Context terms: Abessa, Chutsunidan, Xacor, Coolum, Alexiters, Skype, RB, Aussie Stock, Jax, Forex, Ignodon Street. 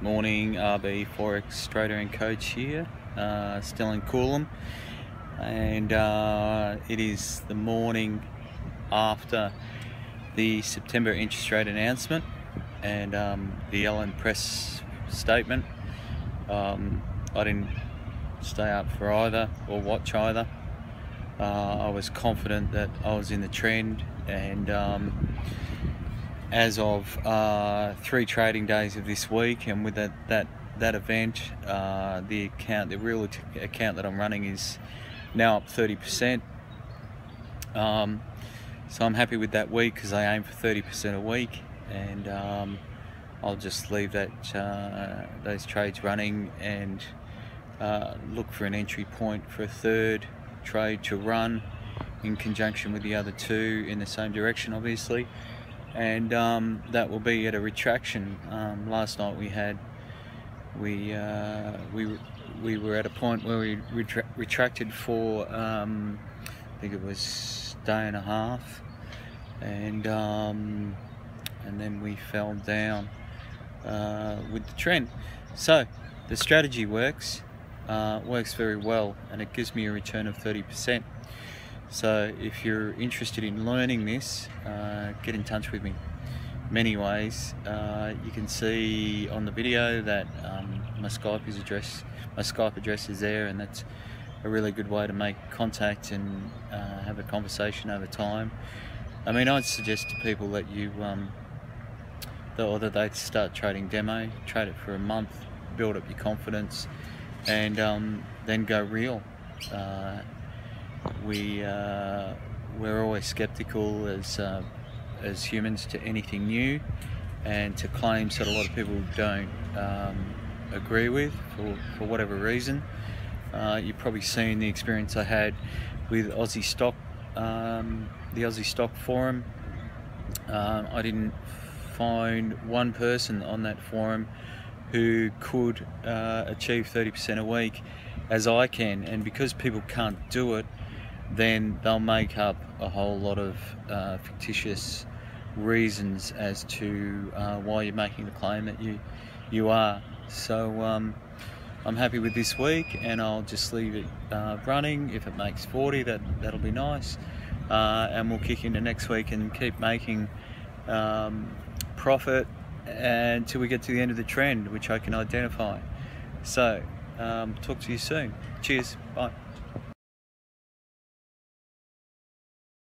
Morning, RB Forex trader and coach here, still in Coolum, and it is the morning after the September interest rate announcement and the Ellen press statement. I didn't stay up for either or watch either. I was confident that I was in the trend, and as of 3 trading days of this week, and with that event, the real account that I'm running is now up 30%. So I'm happy with that week because I aim for 30% a week, and I'll just leave that those trades running and look for an entry point for a third trade to run in conjunction with the other two in the same direction, obviously. And that will be at a retraction. Last night we were at a point where we retracted for I think it was day and a half, and then we fell down with the trend. So the strategy works very well, and it gives me a return of 30%. So if you're interested in learning this, get in touch with me. Many ways. You can see on the video that my Skype address is there, and that's a really good way to make contact and have a conversation over time. I mean, I'd suggest to people that you that they start trading demo, trade it for a month, build up your confidence, and then go real. We're always skeptical as humans to anything new and to claims that a lot of people don't agree with for whatever reason. You've probably seen the experience I had with Aussie Stock, the Aussie Stock forum. I didn't find one person on that forum who could achieve 30% a week as I can, and because people can't do it, then they'll make up a whole lot of fictitious reasons as to why you're making the claim that you are. So I'm happy with this week, and I'll just leave it running. If it makes 40, that'll be nice, and we'll kick into next week and keep making profit until we get to the end of the trend, which I can identify. So talk to you soon. Cheers, bye.